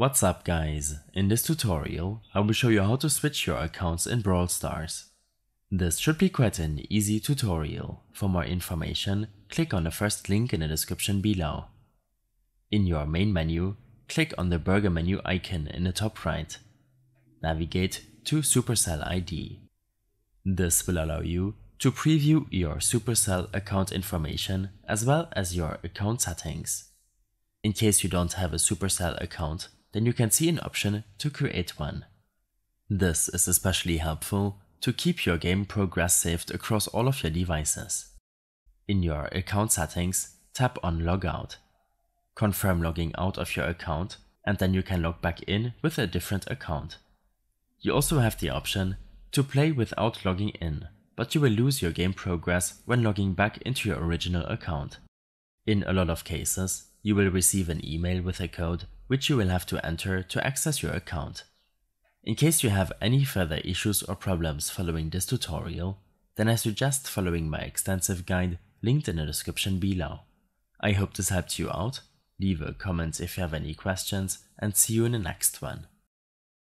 What's up guys, in this tutorial I will show you how to switch your accounts in Brawl Stars. This should be quite an easy tutorial. For more information, click on the first link in the description below. In your main menu, click on the burger menu icon in the top right. Navigate to Supercell ID. This will allow you to preview your Supercell account information as well as your account settings. In case you don't have a Supercell account, then you can see an option to create one. This is especially helpful to keep your game progress saved across all of your devices. In your account settings, tap on Logout. Confirm logging out of your account and then you can log back in with a different account. You also have the option to play without logging in, but you will lose your game progress when logging back into your original account. In a lot of cases, you will receive an email with a code which you will have to enter to access your account. In case you have any further issues or problems following this tutorial, then I suggest following my extensive guide linked in the description below. I hope this helped you out. Leave a comment if you have any questions and see you in the next one.